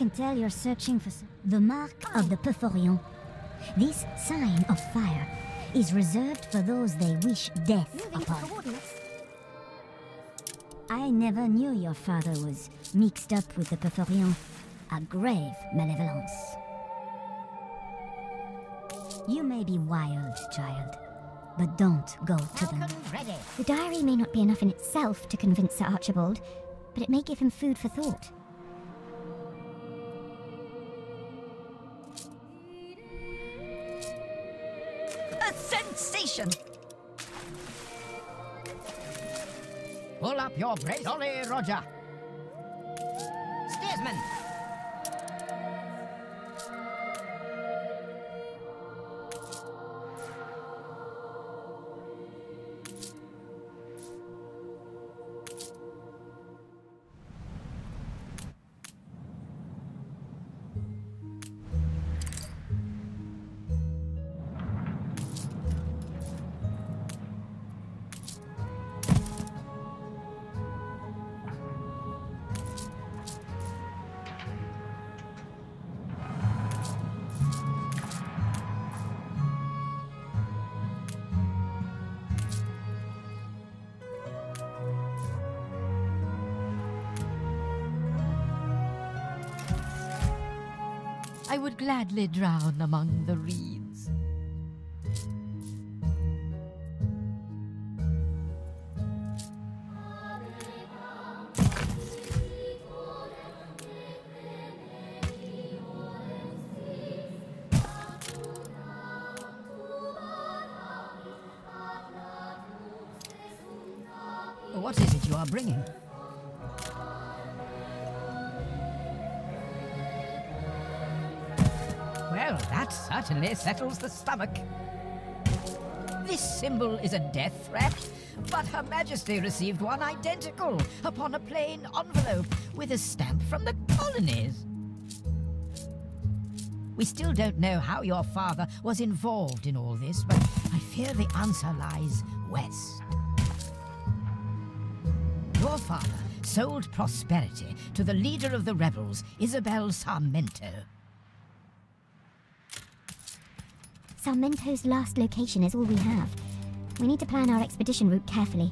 can tell you're searching for the mark of the Perforian. This sign of fire is reserved for those they wish death upon. I never knew your father was mixed up with the Perforian. A grave malevolence. You may be wild, child, but don't go to them. The diary may not be enough in itself to convince Sir Archibald, but it may give him food for thought. A sensation! Pull up your brace, Ollie, Roger! Steersman! I would gladly drown among the reeds. What is it you are bringing? That certainly settles the stomach. This symbol is a death threat, but Her Majesty received one identical upon a plain envelope with a stamp from the colonies. We still don't know how your father was involved in all this, but I fear the answer lies west. Your father sold prosperity to the leader of the rebels, Isabel Sarmento. Sarmento's last location is all we have. We need to plan our expedition route carefully.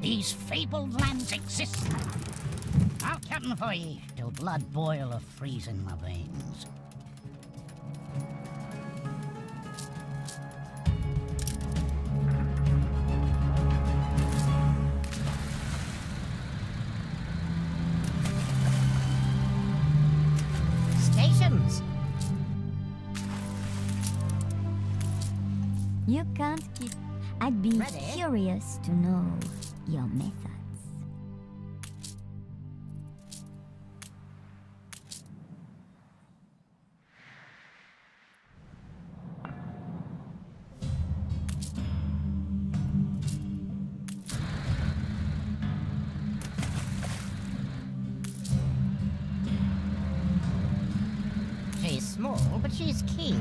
These fabled lands exist. I'll come for ye till blood boil or freeze in my veins. You can't keep... I'd be curious to know your methods. She's small, but she's keen.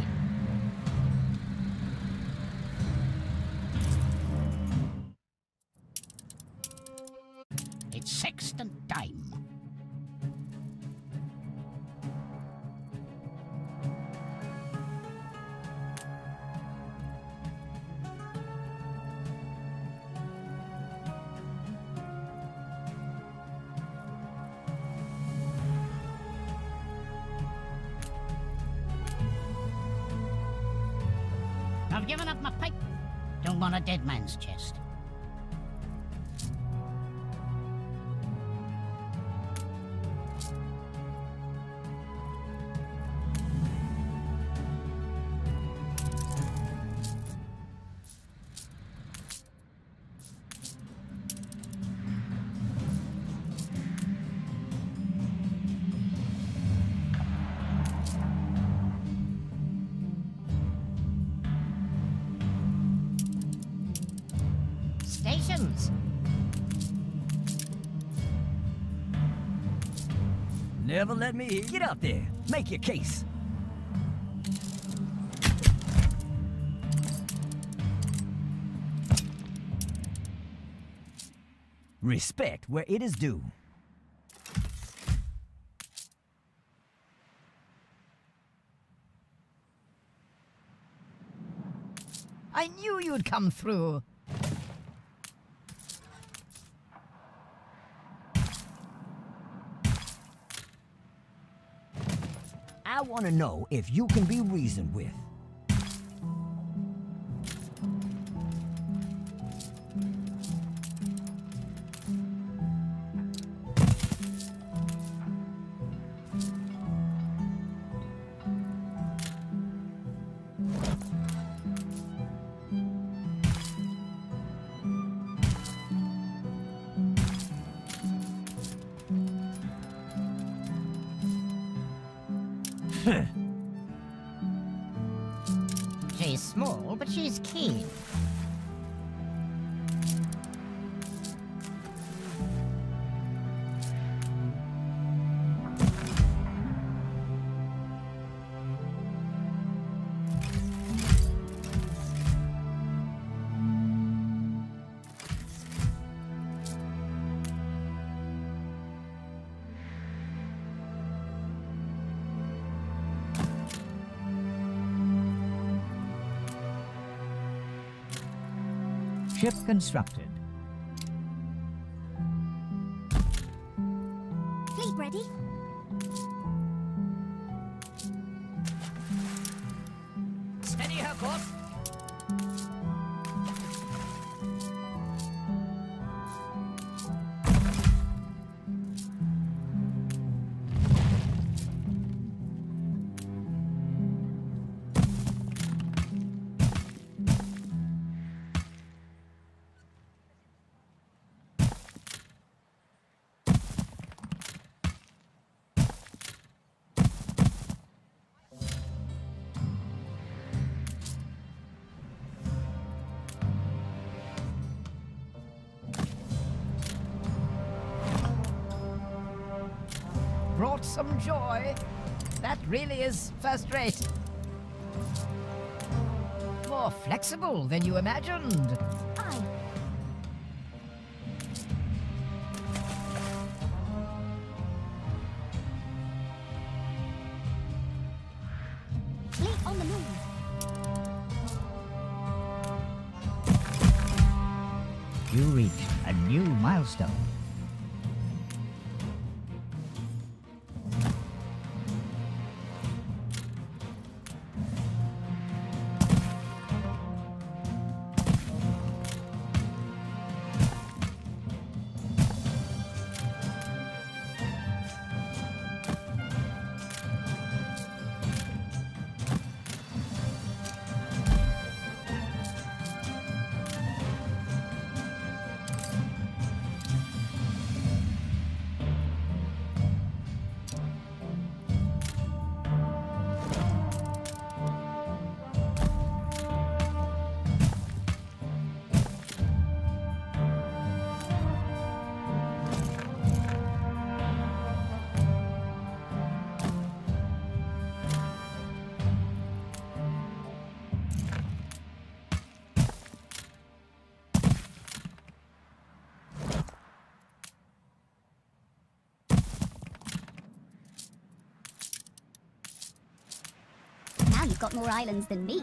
Sextant time. I've given up my pipe. Don't want a dead man's chest. Never let me hear. Get out there. Make your case. Respect where it is due. I knew you'd come through. I want to know if you can be reasoned with. She's small, but she's keen. Ship constructed. Fleet ready. Steady her course. Brought some joy. That really is first rate. More flexible than you imagined. Aye. Fleet on the move. You reach a new milestone. You've got more islands than me.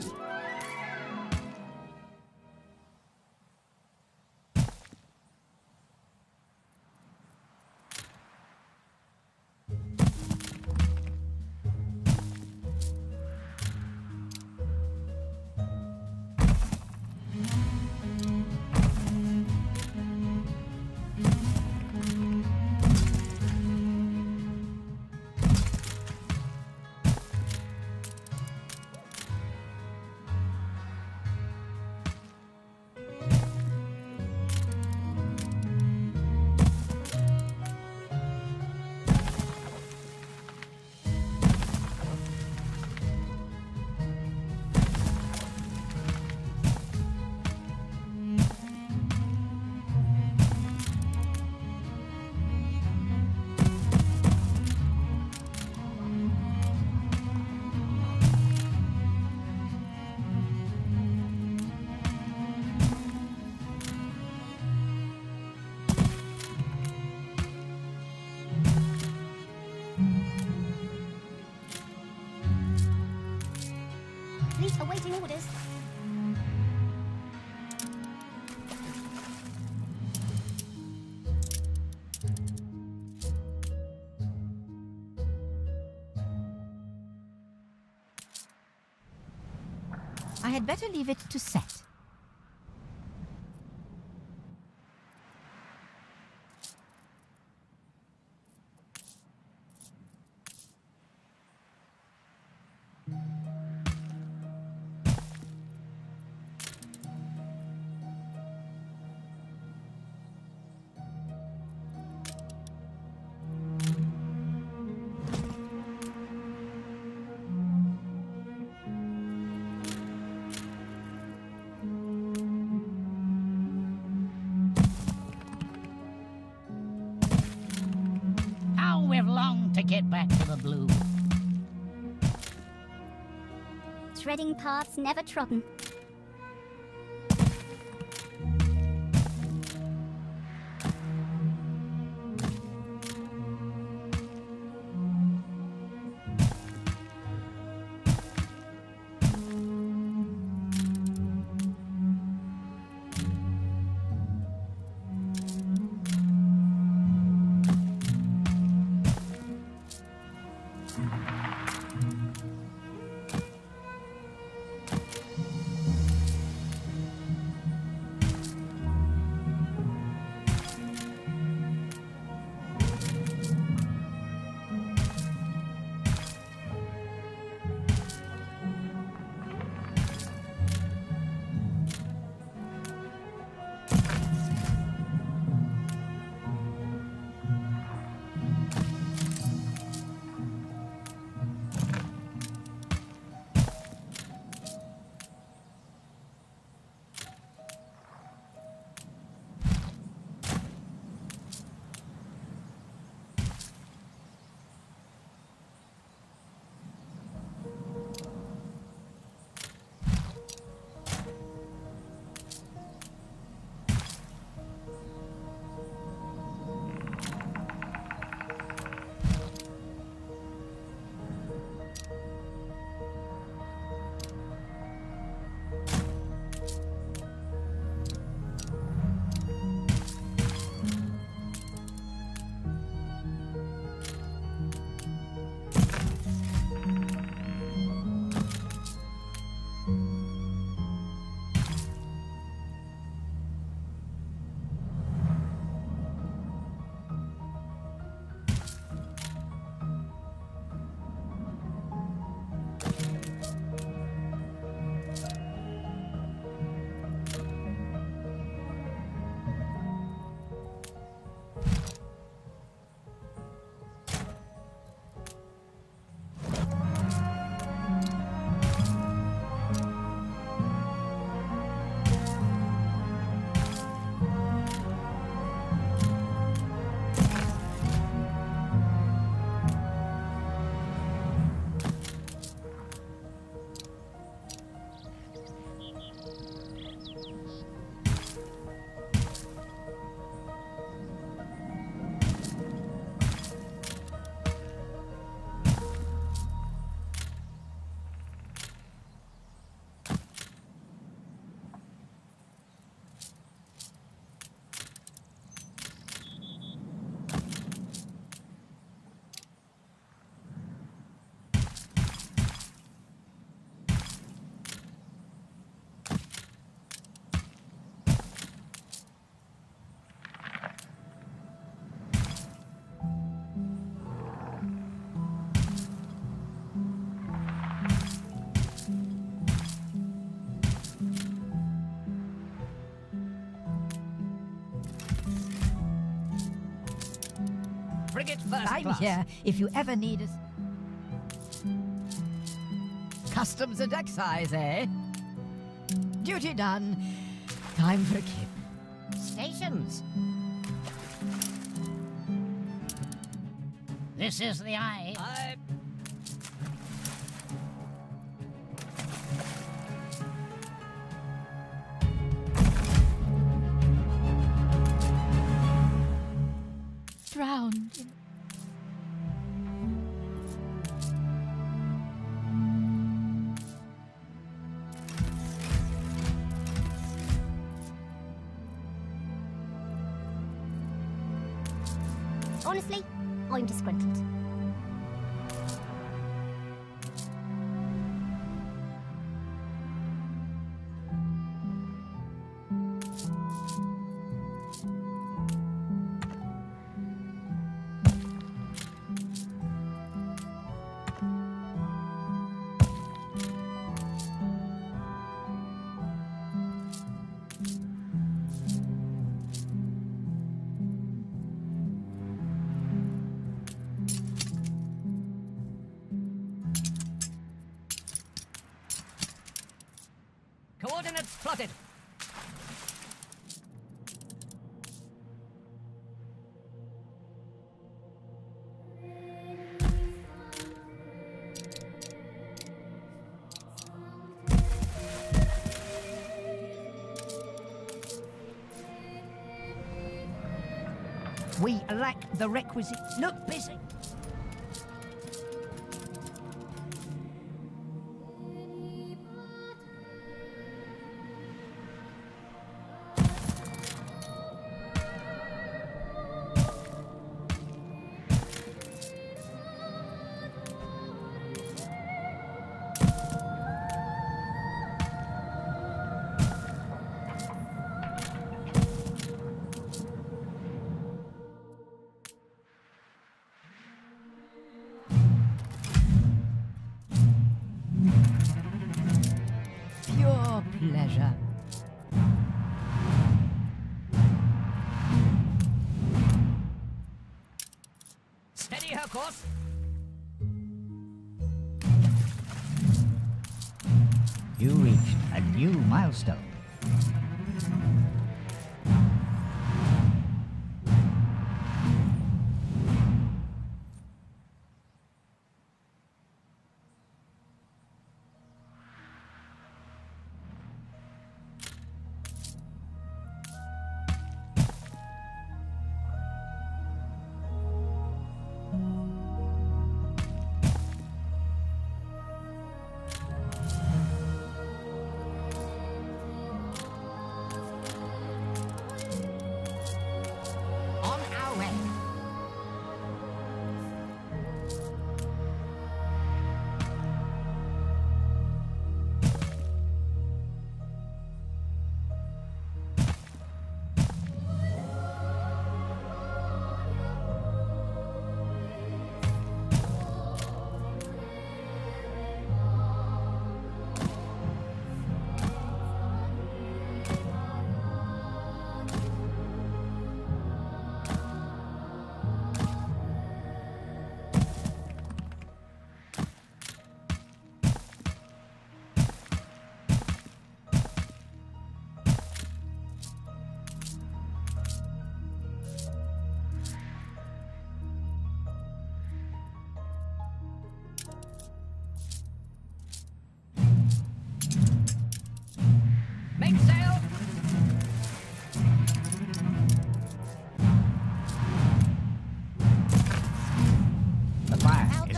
Awaiting orders. I had better leave it to set. Get back to the blue. Treading paths never trodden. I'm here if you ever need us. Customs and excise, eh? Duty done. Time for a kip. Stations. This is the eye. Honestly, I'm disgruntled. Coordinates plotted. We lack the requisite. Look busy. Pleasure. Steady her course. You reached a new milestone.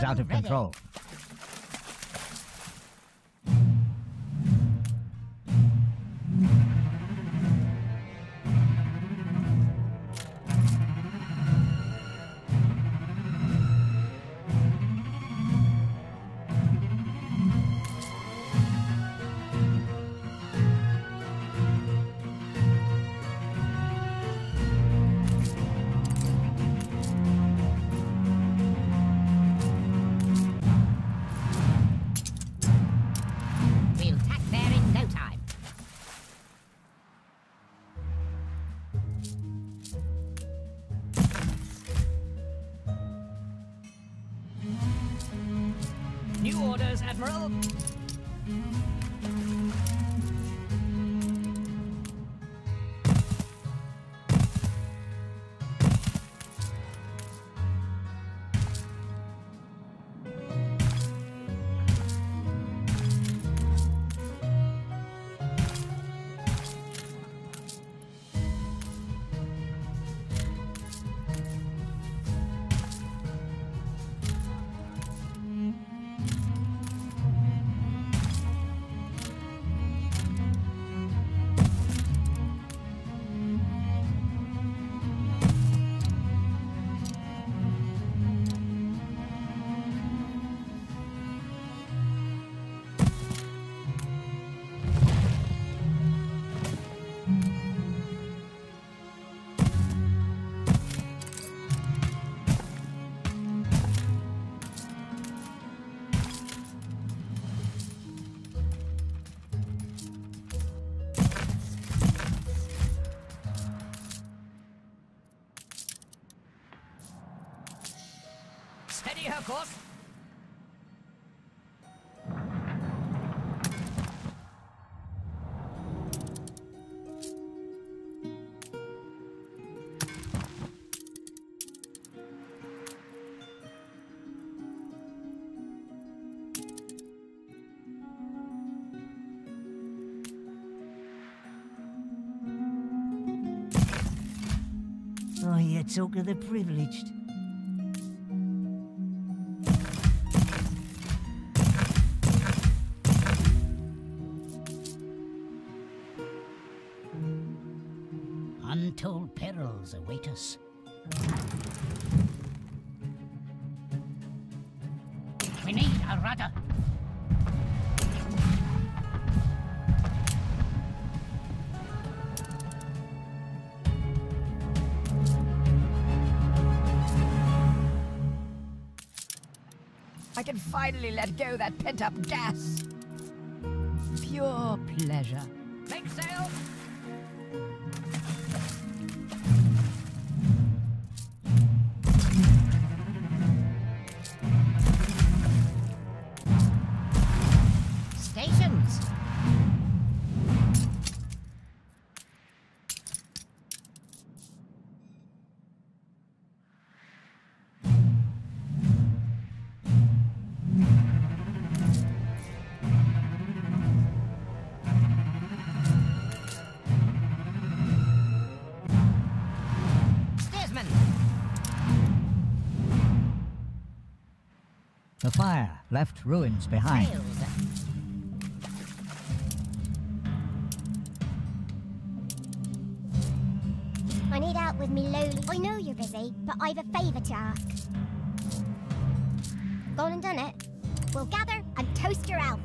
Out of control. Admiral. Steady her course. be a talk of the privileged. Untold perils await us. We need a rudder. I can finally let go that pent-up gas. Pure pleasure. Make sail! Stations! The fire left ruins behind. Failed. I need out with me, Loli. I know you're busy, but I've a favour to ask. Gone and done it. We'll gather and toast your elf.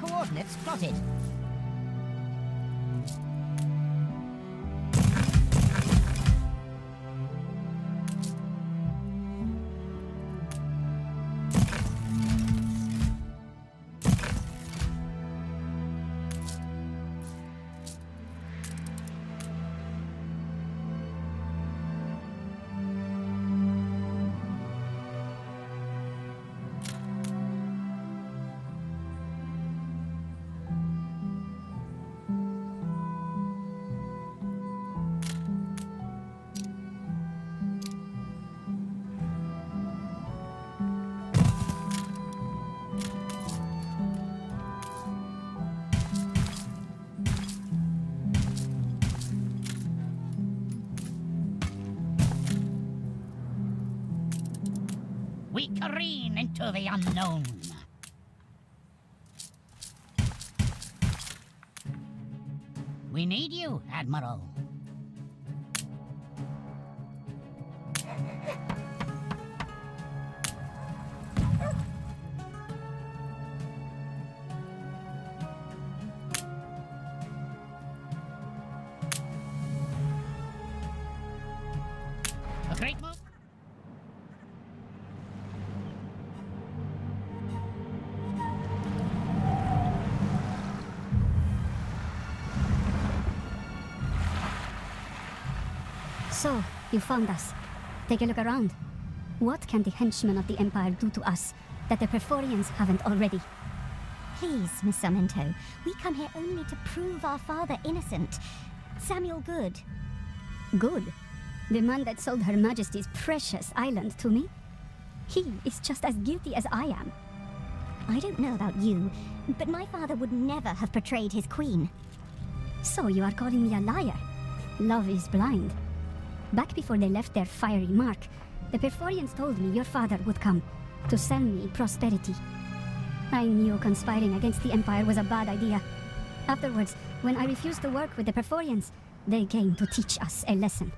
Coordinates plotted. We careen into the unknown. We need you, Admiral. So, you found us. Take a look around. What can the henchmen of the Empire do to us that the Perforians haven't already? Please, Miss Sarmento, we come here only to prove our father innocent. Samuel Good. Good? The man that sold Her Majesty's precious island to me? He is just as guilty as I am. I don't know about you, but my father would never have betrayed his queen. So you are calling me a liar? Love is blind. Back before they left their fiery mark, the Perforians told me your father would come to sell me prosperity. I knew conspiring against the Empire was a bad idea. Afterwards, when I refused to work with the Perforians, they came to teach us a lesson.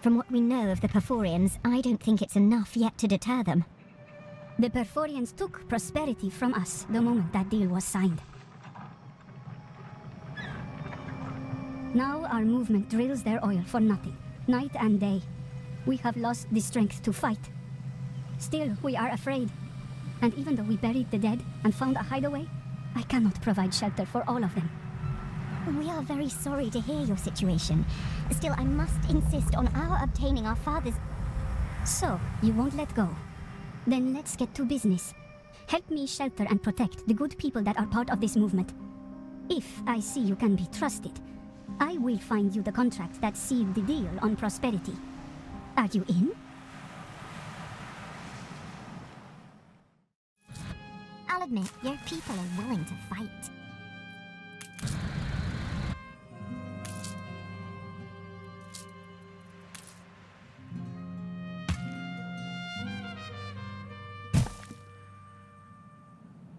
From what we know of the Perforians, I don't think it's enough yet to deter them. The Perforians took prosperity from us the moment that deal was signed. Now our movement drills their oil for nothing, night and day. We have lost the strength to fight. Still, we are afraid. And even though we buried the dead and found a hideaway, I cannot provide shelter for all of them. We are very sorry to hear your situation. Still, I must insist on our obtaining our father's... So, you won't let go. Then let's get to business. Help me shelter and protect the good people that are part of this movement. If I see you can be trusted, I will find you the contract that sealed the deal on prosperity. Are you in? I'll admit, your people are willing to fight.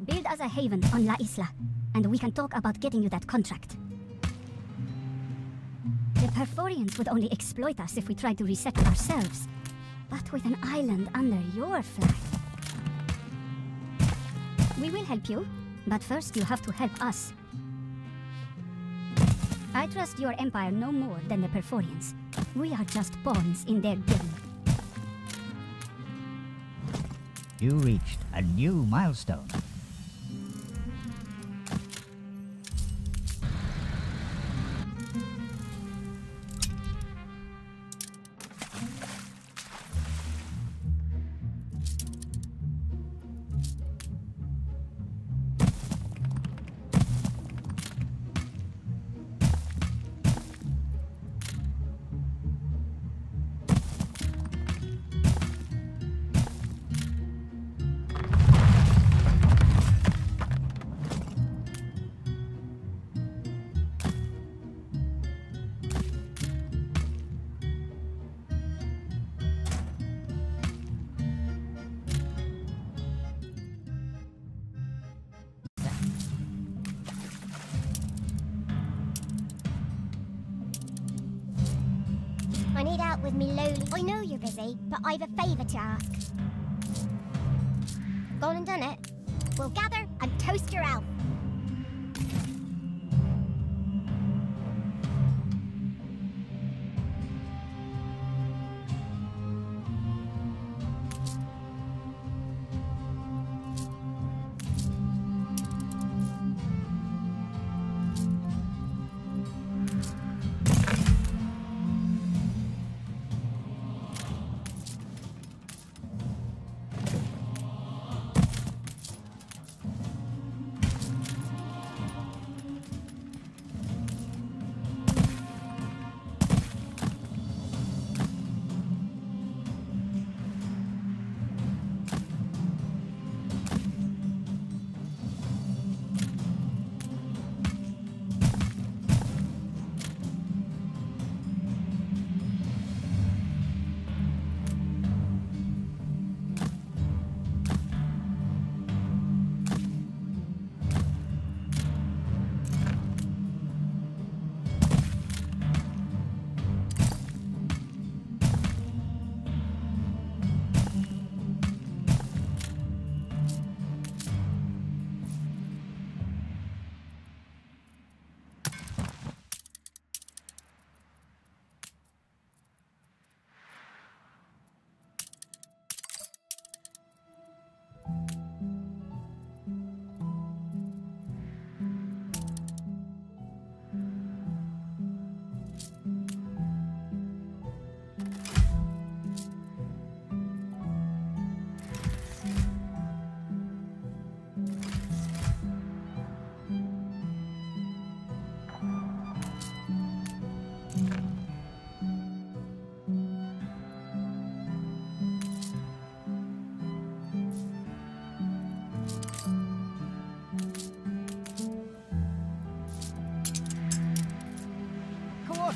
Build us a haven on La Isla, and we can talk about getting you that contract. The Perforians would only exploit us if we tried to resettle ourselves, but with an island under your flag. We will help you, but first you have to help us. I trust your empire no more than the Perforians. We are just pawns in their game. You reached a new milestone. With me lowly. I know you're busy, but I've a favour to ask. Gone and done it. We'll gather and toast your elf.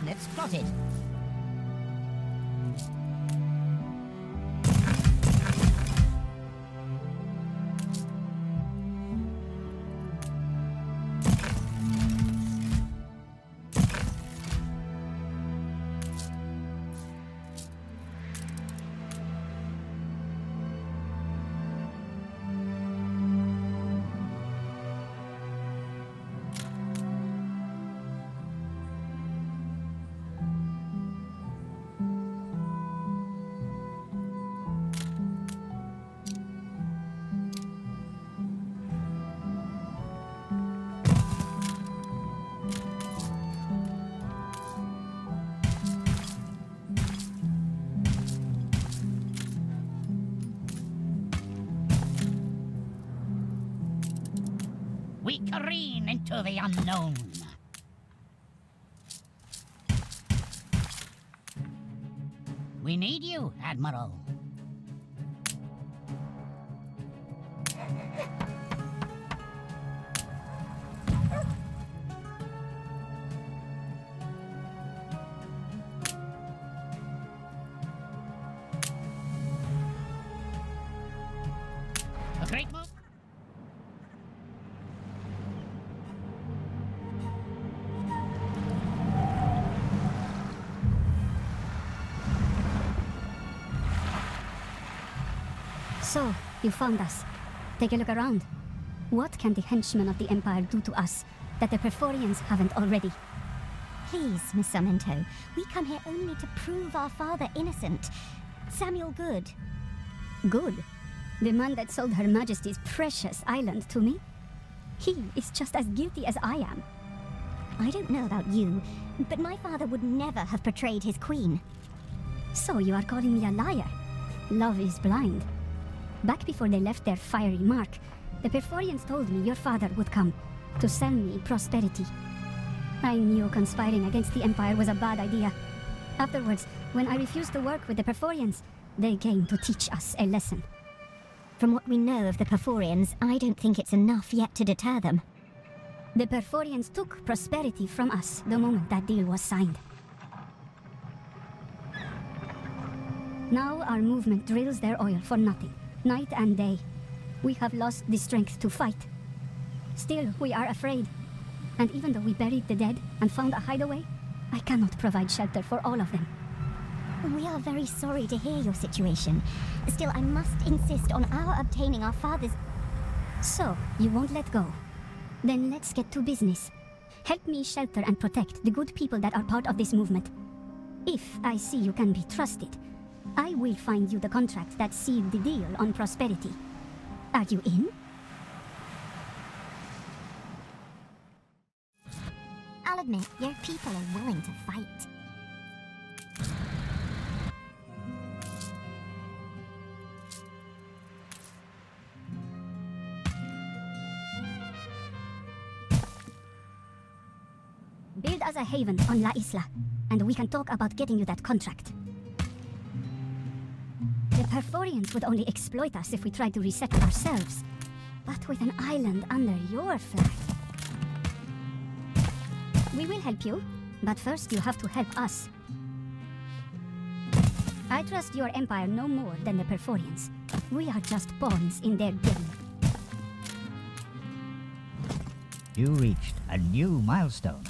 tablets spotted. We careen into the unknown. We need you, Admiral. So, you found us. Take a look around. What can the henchmen of the Empire do to us that the Perforians haven't already? Please, Miss Sarmento, we come here only to prove our father innocent. Samuel Good. Good? The man that sold Her Majesty's precious island to me? He is just as guilty as I am. I don't know about you, but my father would never have betrayed his queen. So you are calling me a liar? Love is blind. Back before they left their fiery mark, the Perforians told me your father would come to sell me prosperity. I knew conspiring against the Empire was a bad idea. Afterwards, when I refused to work with the Perforians, they came to teach us a lesson. From what we know of the Perforians, I don't think it's enough yet to deter them. The Perforians took prosperity from us the moment that deal was signed. Now our movement drills their oil for nothing. Night and day, we have lost the strength to fight. Still, we are afraid. And even though we buried the dead and found a hideaway, I cannot provide shelter for all of them. We are very sorry to hear your situation. Still, I must insist on our obtaining our father's... So, you won't let go. Then let's get to business. Help me shelter and protect the good people that are part of this movement. If I see you can be trusted, I will find you the contract that sealed the deal on prosperity. Are you in? I'll admit, your people are willing to fight. Build us a haven on La Isla, and we can talk about getting you that contract. The Perforians would only exploit us if we tried to resettle ourselves. But with an island under your flag... We will help you, but first you have to help us. I trust your empire no more than the Perforians. We are just pawns in their game. You reached a new milestone.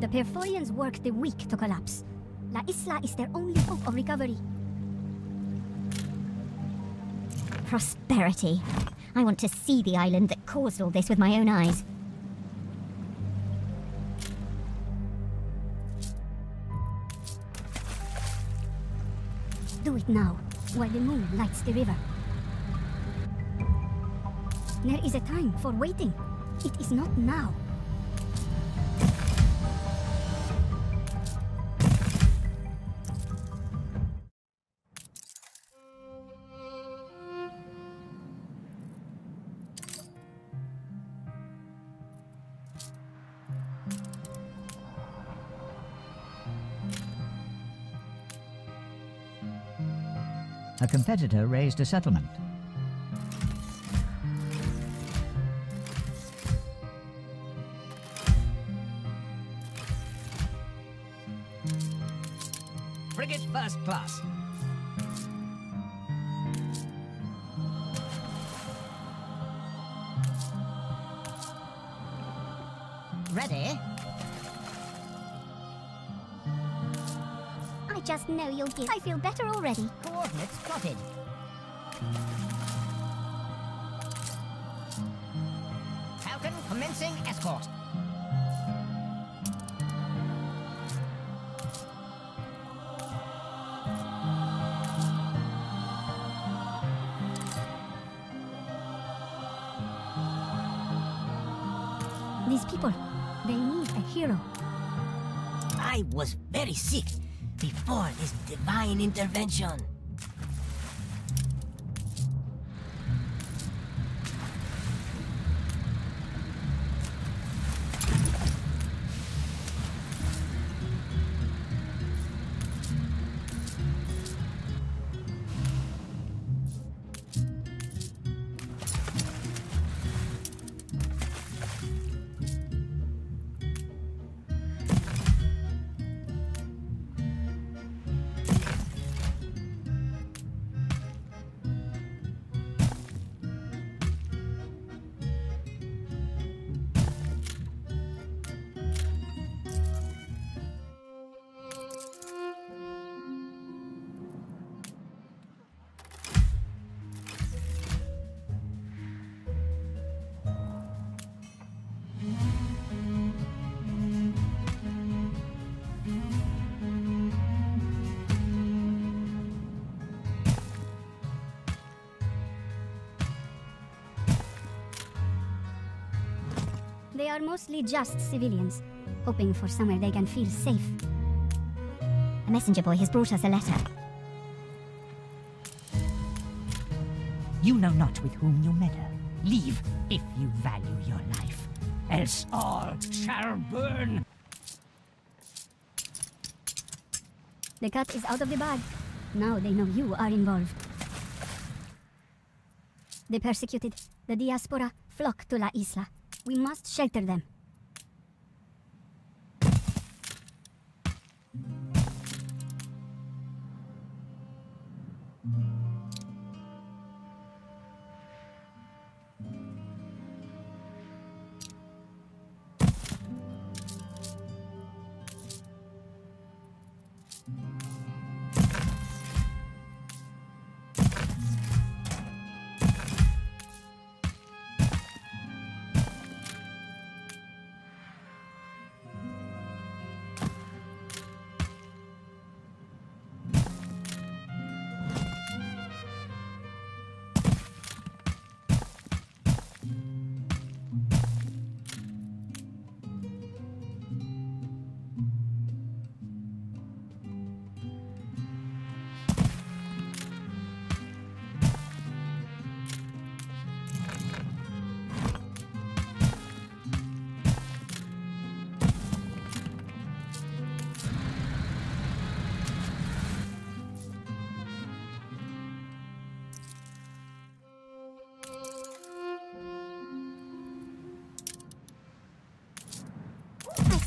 The Perforians work the weak to collapse. La Isla is their only hope of recovery. Prosperity. I want to see the island that caused all this with my own eyes. Do it now, while the moon lights the river. There is a time for waiting. It is not now. A competitor raised a settlement. Frigate first class. Ready? I just know you'll give. I feel better already. Coordinates plotted. Falcon commencing escort. These people, they need a hero. I was very sick before this divine intervention. They are mostly just civilians, hoping for somewhere they can feel safe. A messenger boy has brought us a letter. You know not with whom you meddle. Leave if you value your life, else all shall burn. The cat is out of the bag. Now they know you are involved. The persecuted, the diaspora, flock to La Isla. We must shelter them.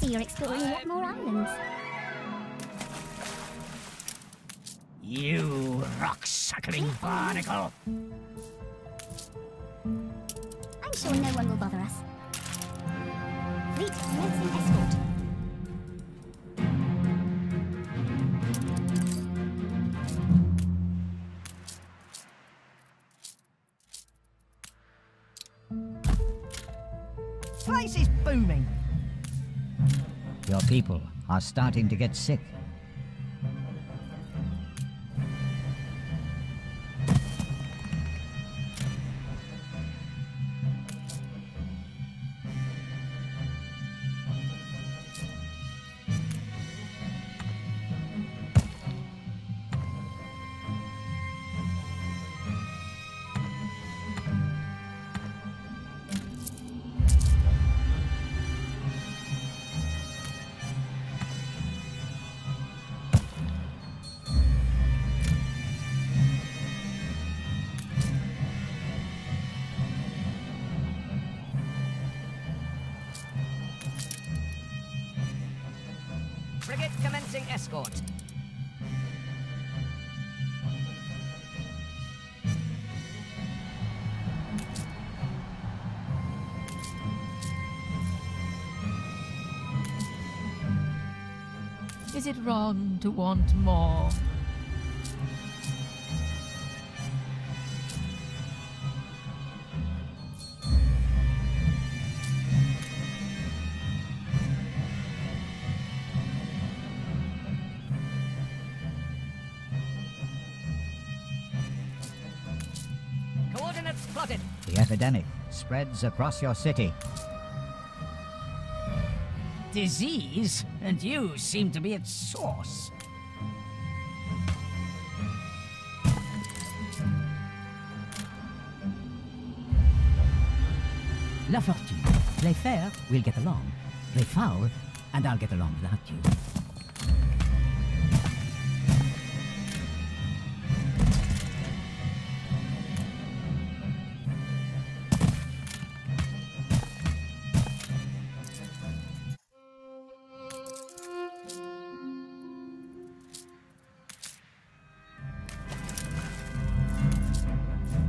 You're exploring what more islands? You rock-suckling barnacle! I'm sure no one will bother us. Fleet commencing escort. This place is booming. Your people are starting to get sick. Frigate commencing escort. Is it wrong to want more? The epidemic spreads across your city. Disease? And you seem to be its source. La Fortune. Play fair, we'll get along. Play foul, and I'll get along without you.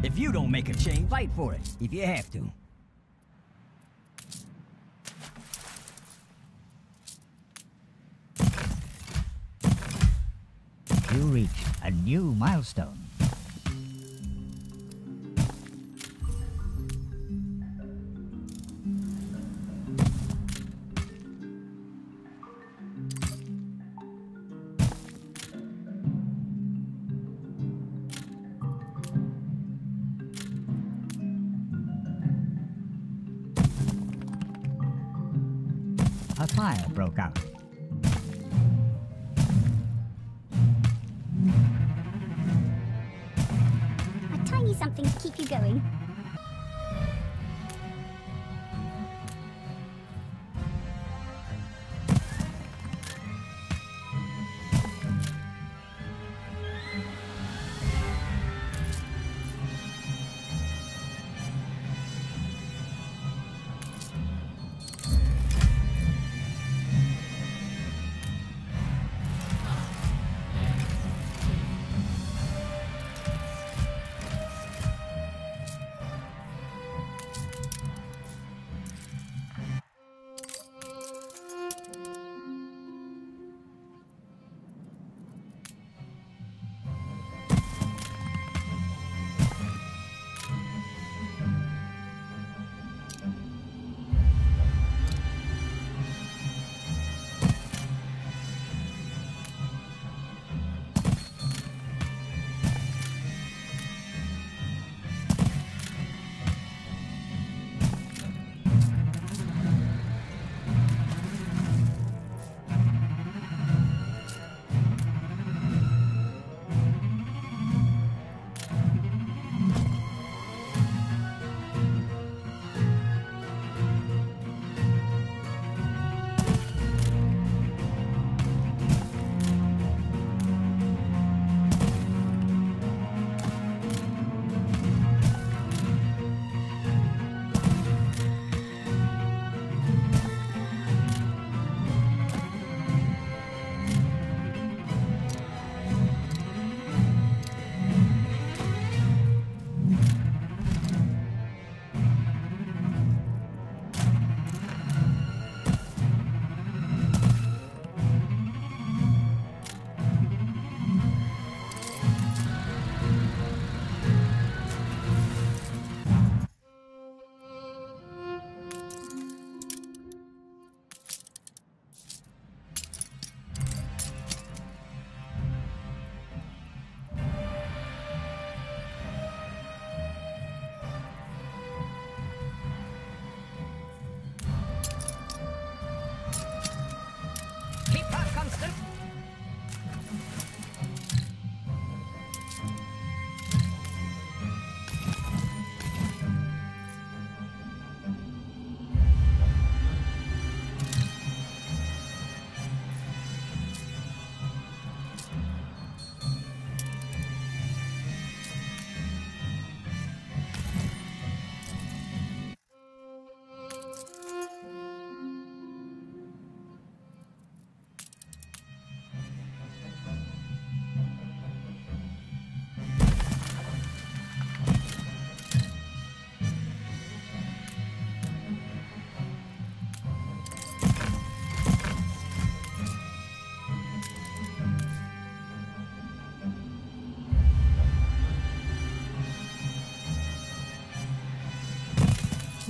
If you don't make a change, fight for it, if you have to. You reach a new milestone. A fire broke out. A tiny something to keep you going.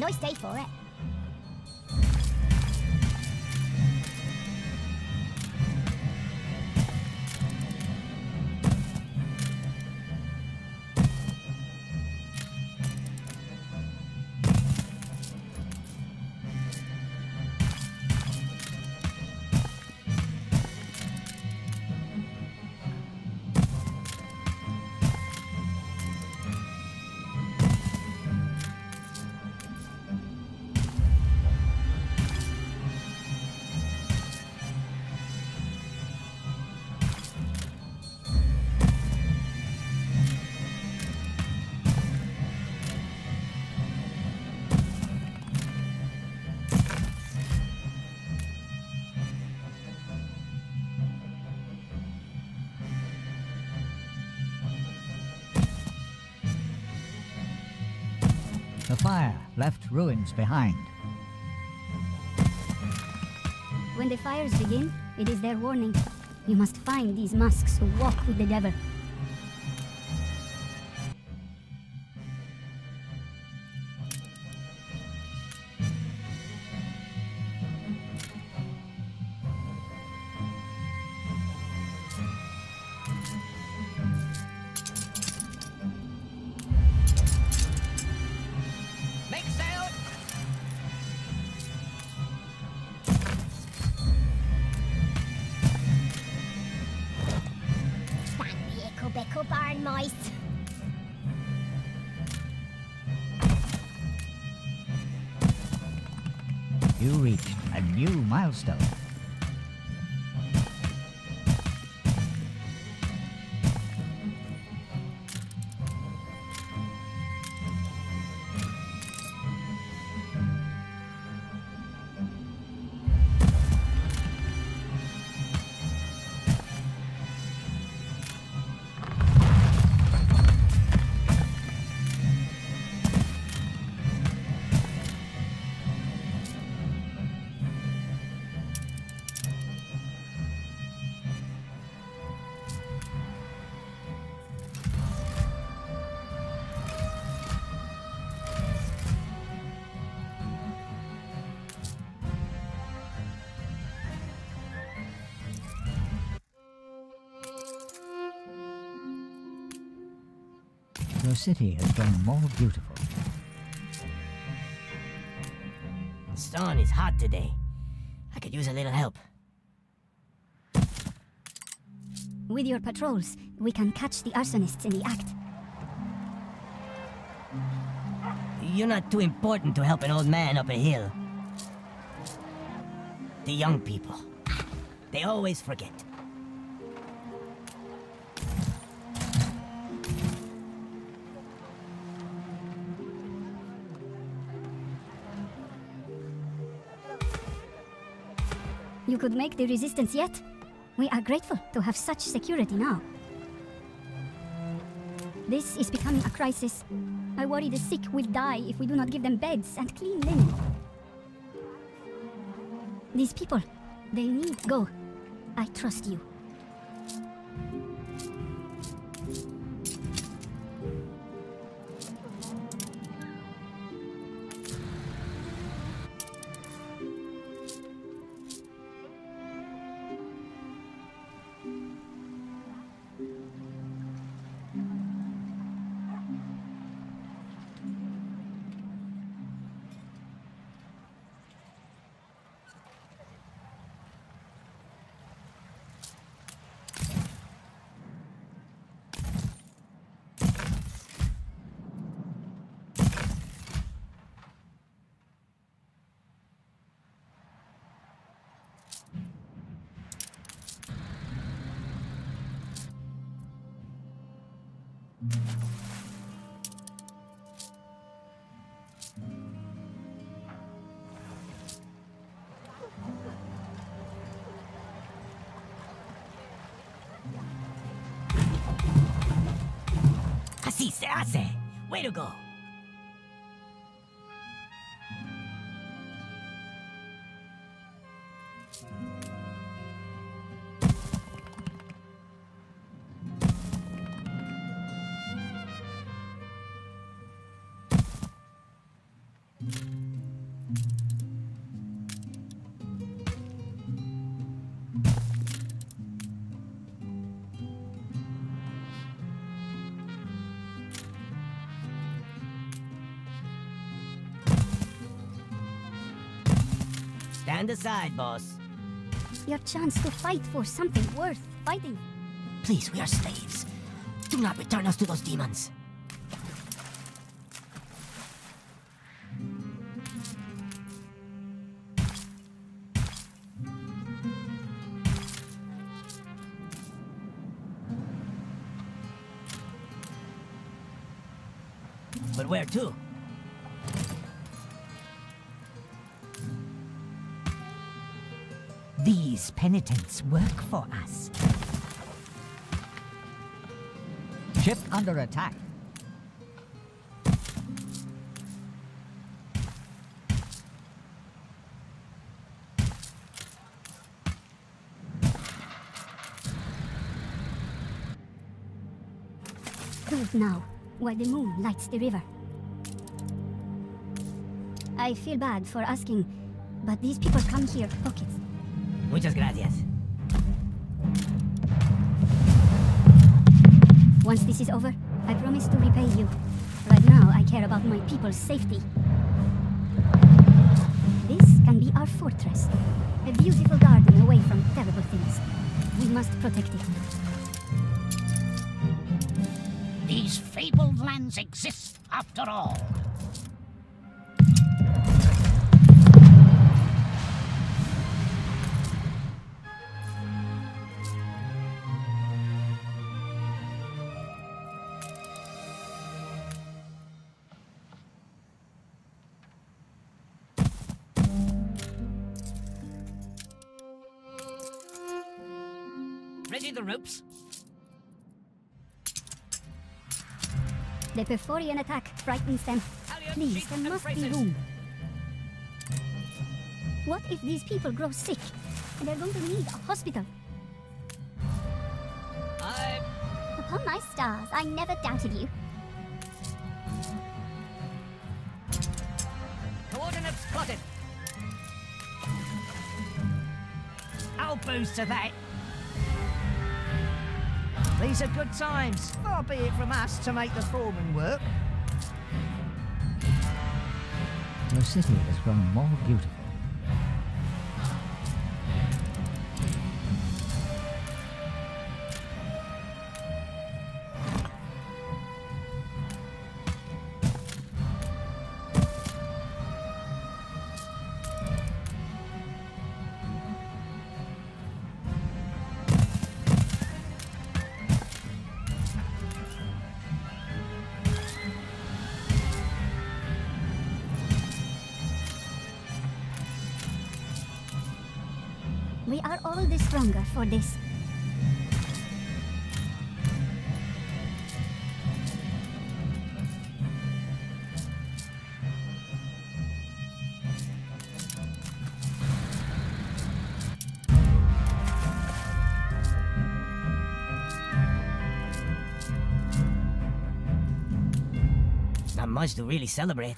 Nice day for it. The fire left ruins behind. When the fires begin, it is their warning. You must find these masks who walk with the devil. You reached a new milestone. Your city has grown more beautiful. The sun is hot today. I could use a little help. With your patrols, we can catch the arsonists in the act. You're not too important to help an old man up a hill. The young people. They always forget. You could make the resistance yet? We are grateful to have such security now. This is becoming a crisis. I worry the sick will die if we do not give them beds and clean linen. These people, they need go. I trust you. Así se hace. Way to go. stand aside, boss. Your chance to fight for something worth fighting. Please, we are slaves. Do not return us to those demons. But where to? These penitents work for us. Ship under attack. Move now, while the moon lights the river. I feel bad for asking, but these people come here pockets. Muchas gracias. Once this is over, I promise to repay you. Right now, I care about my people's safety. This can be our fortress. A beautiful garden away from terrible things. We must protect it. These fabled lands exist after all. Ready the ropes. The Perforian attack frightens them. Please, there must be room. What if these people grow sick? And they're going to need a hospital. Upon my stars, I never doubted you. Coordinates plotted. Elbows to that. These are good times. Far be it from us to make the foreman work. Your city has grown more beautiful. We are all the stronger for this. Not much to really celebrate.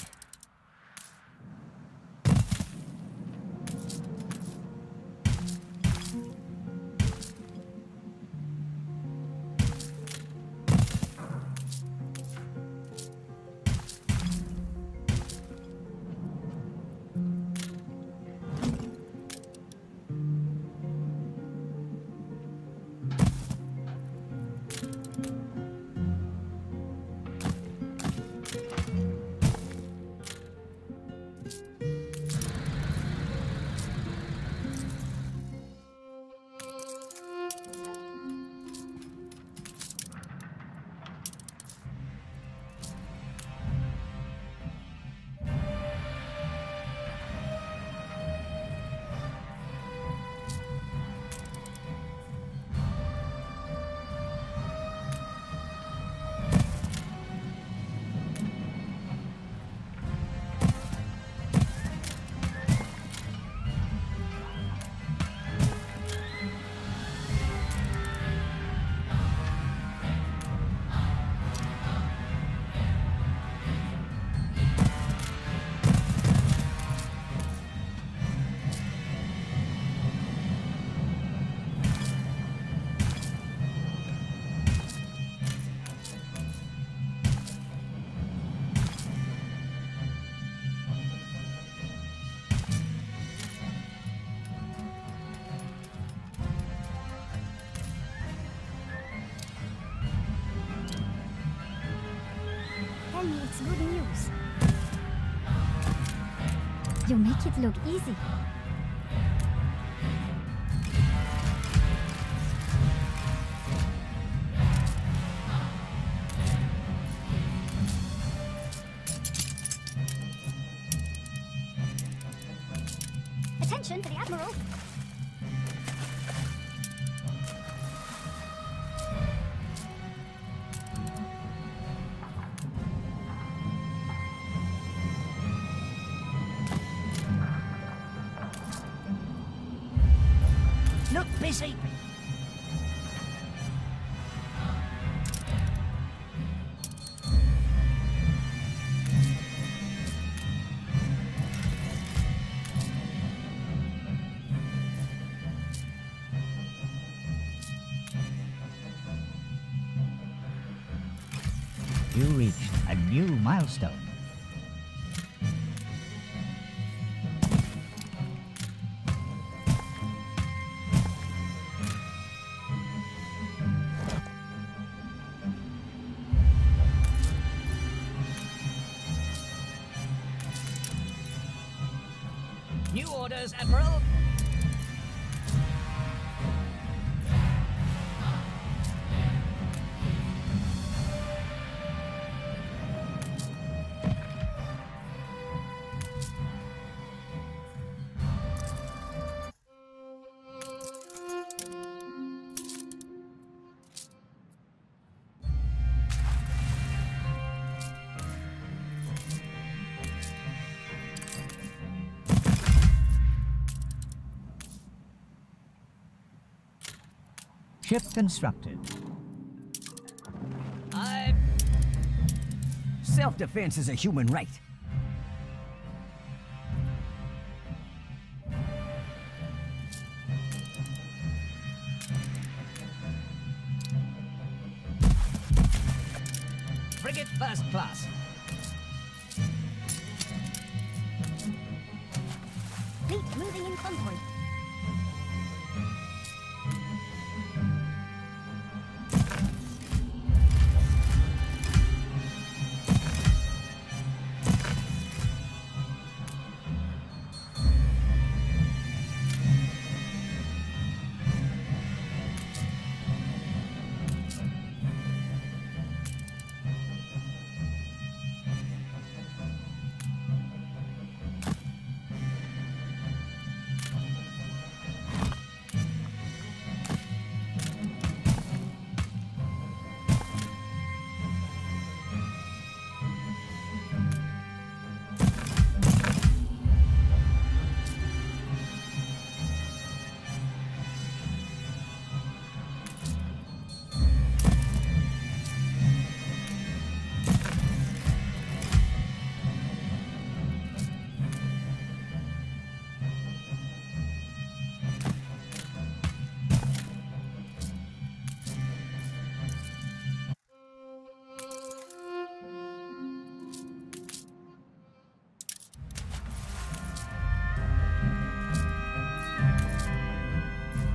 tell me it's good news. You make it look easy. Attention to the Admiral. Look busy. You reached a new milestone. New orders, Admiral. Ship constructed. Self-defense is a human right. Frigate first class. Fleet moving in convoy.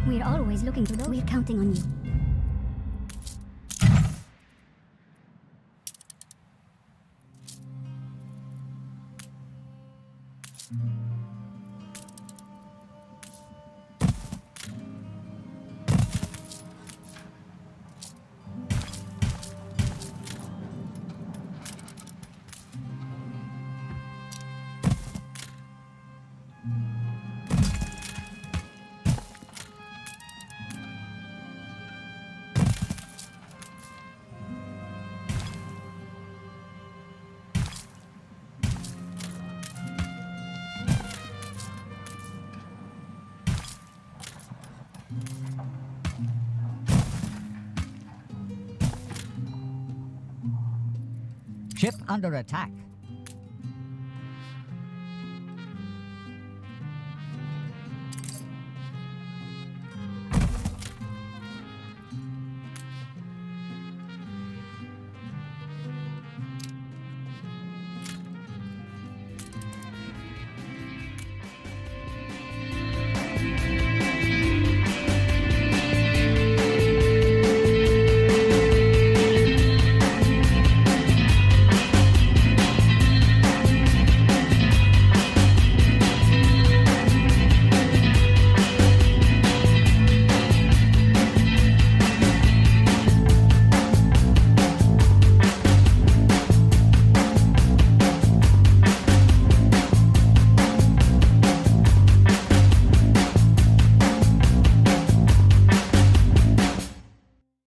We're always looking to those. We're counting on you. Ship under attack.